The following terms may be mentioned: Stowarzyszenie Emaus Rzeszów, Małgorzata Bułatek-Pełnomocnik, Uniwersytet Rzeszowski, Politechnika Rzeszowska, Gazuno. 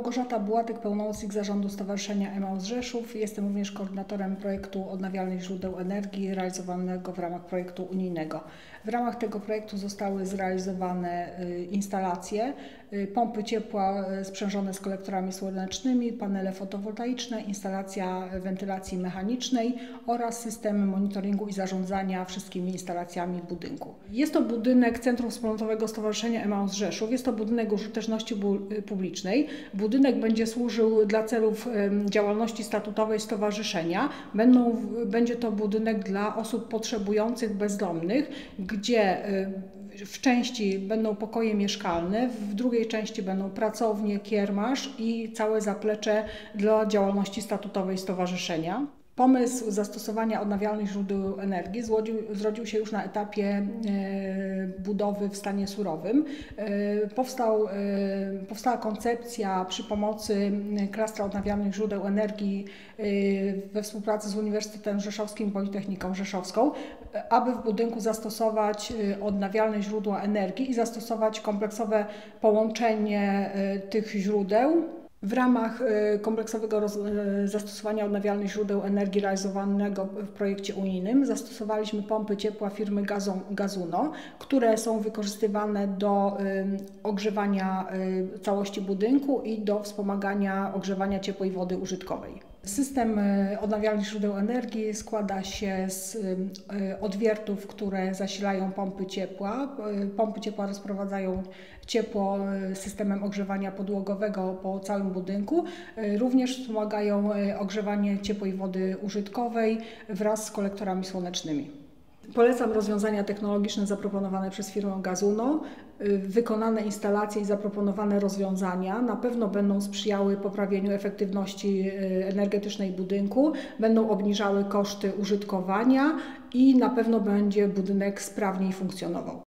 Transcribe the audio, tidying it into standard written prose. Małgorzata Bułatek-Pełnomocnik Zarządu Stowarzyszenia Emaus Rzeszów. Jestem również koordynatorem projektu odnawialnych źródeł energii realizowanego w ramach projektu unijnego. W ramach tego projektu zostały zrealizowane instalacje, pompy ciepła sprzężone z kolektorami słonecznymi, panele fotowoltaiczne, instalacja wentylacji mechanicznej oraz systemy monitoringu i zarządzania wszystkimi instalacjami w budynku. Jest to budynek Centrum Wspólnotowego Stowarzyszenia Emaus Rzeszów. Jest to budynek użyteczności publicznej. Budynek będzie służył dla celów działalności statutowej stowarzyszenia. Będzie to budynek dla osób potrzebujących, bezdomnych, gdzie w części będą pokoje mieszkalne, w drugiej części będą pracownie, kiermasz i całe zaplecze dla działalności statutowej stowarzyszenia. Pomysł zastosowania odnawialnych źródeł energii zrodził się już na etapie budowy w stanie surowym. Powstała koncepcja przy pomocy klastra odnawialnych źródeł energii we współpracy z Uniwersytetem Rzeszowskim i Politechniką Rzeszowską, aby w budynku zastosować odnawialne źródła energii i zastosować kompleksowe połączenie tych źródeł. W ramach kompleksowego zastosowania odnawialnych źródeł energii realizowanego w projekcie unijnym zastosowaliśmy pompy ciepła firmy Gazuno, które są wykorzystywane do ogrzewania całości budynku i do wspomagania ogrzewania ciepłej wody użytkowej. System odnawialnych źródeł energii składa się z odwiertów, które zasilają pompy ciepła. Pompy ciepła rozprowadzają ciepło systemem ogrzewania podłogowego po całym budynku. Również wspomagają ogrzewanie ciepłej wody użytkowej wraz z kolektorami słonecznymi. Polecam rozwiązania technologiczne zaproponowane przez firmę Gazuno. Wykonane instalacje i zaproponowane rozwiązania na pewno będą sprzyjały poprawieniu efektywności energetycznej budynku, będą obniżały koszty użytkowania i na pewno będzie budynek sprawniej funkcjonował.